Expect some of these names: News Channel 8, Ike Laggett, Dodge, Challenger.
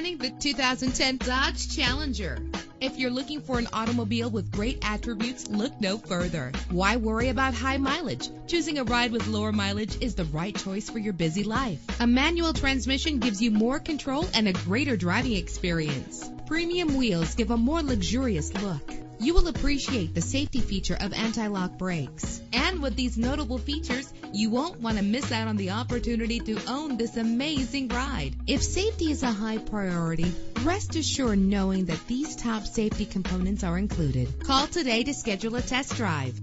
presenting the 2010 Dodge Challenger. If you're looking for an automobile with great attributes, look no further. Why worry about high mileage? Choosing a ride with lower mileage is the right choice for your busy life. A manual transmission gives you more control and a greater driving experience. Premium wheels give a more luxurious look. You will appreciate the safety feature of anti-lock brakes. And with these notable features, you won't want to miss out on the opportunity to own this amazing ride. If safety is a high priority, rest assured knowing that these top safety components are included. Call today to schedule a test drive.